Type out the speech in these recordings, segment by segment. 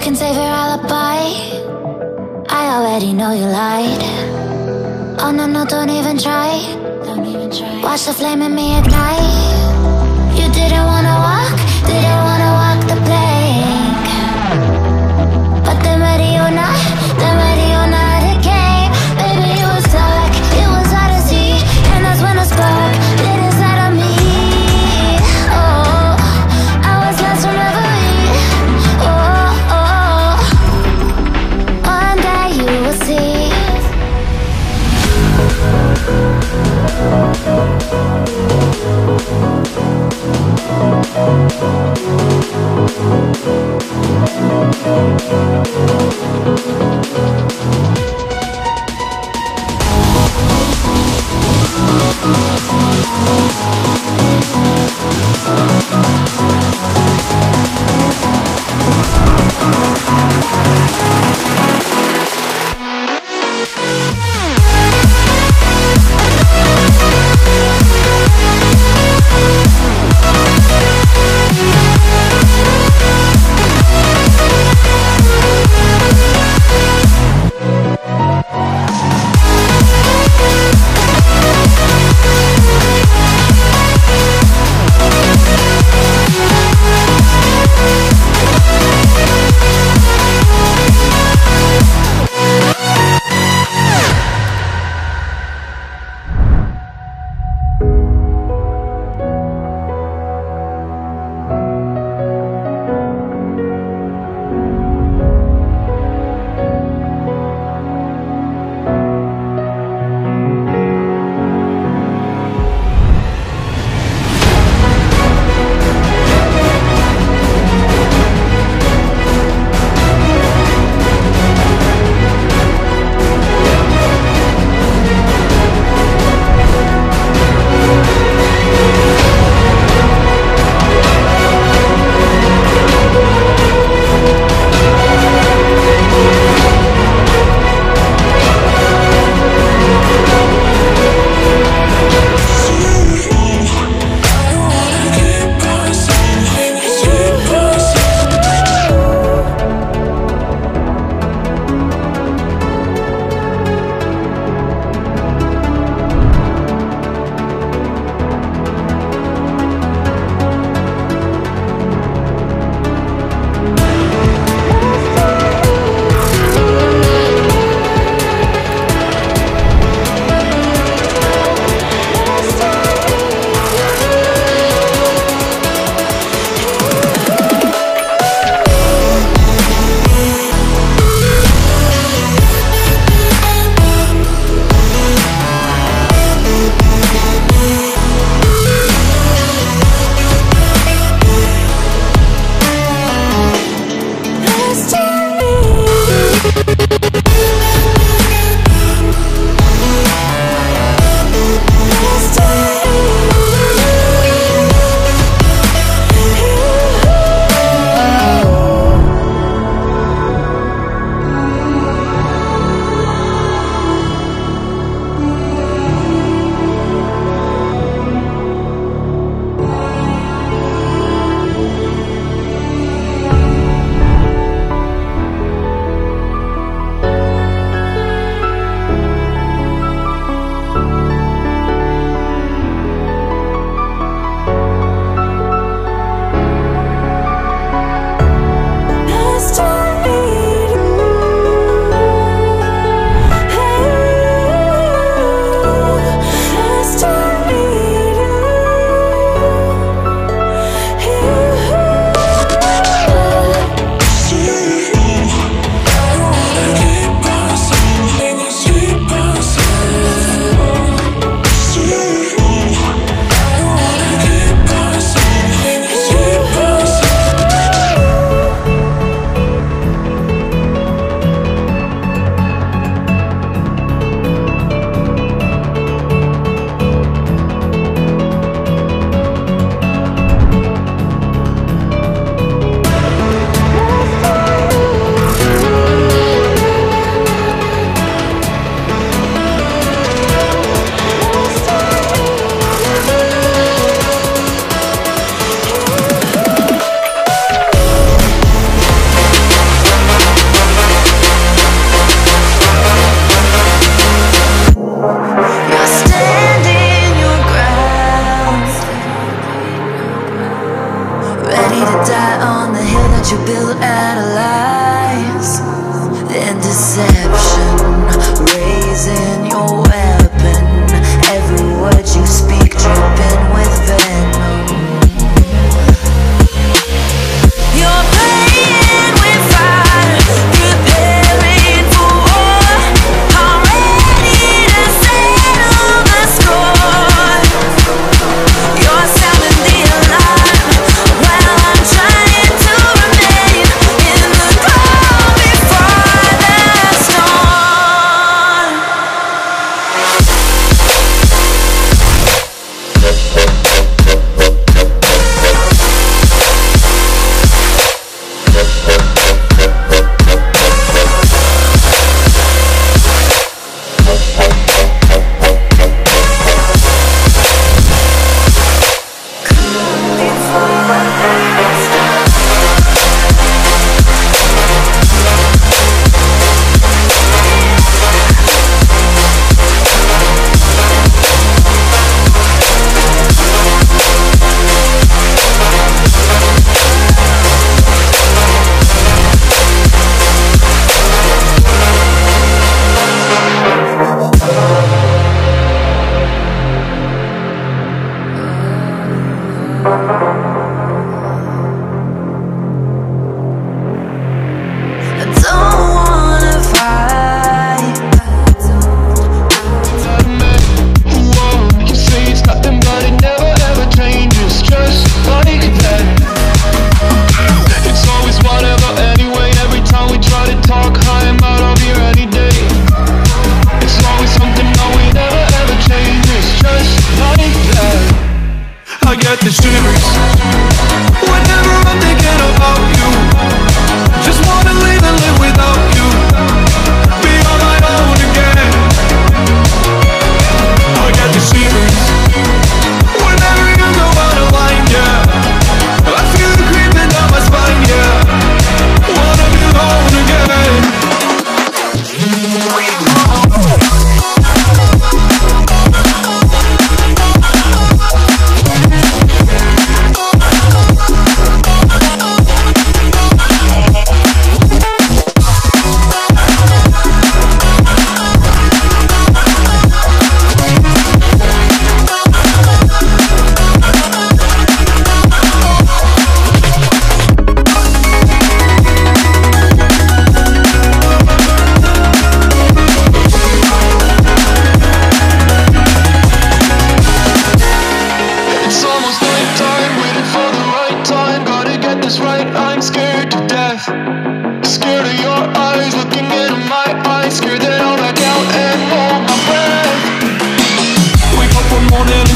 can save your alibi. I already know you lied. Oh no, no, don't even try. Watch the flame in me ignite. You didn't wanna walk, didn't wanna walk the plank. But the Mariona came. Baby, you was dark, it was hard to see. And that's when the spark lit inside of me. Oh, I was lost from reverie. Oh, oh, one day you will see.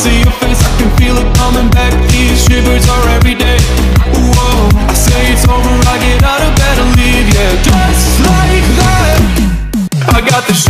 see your face, I can feel it coming back. These shivers are every day. Whoa, I say it's over, I get out of bed and leave. Yeah, just like that, I got the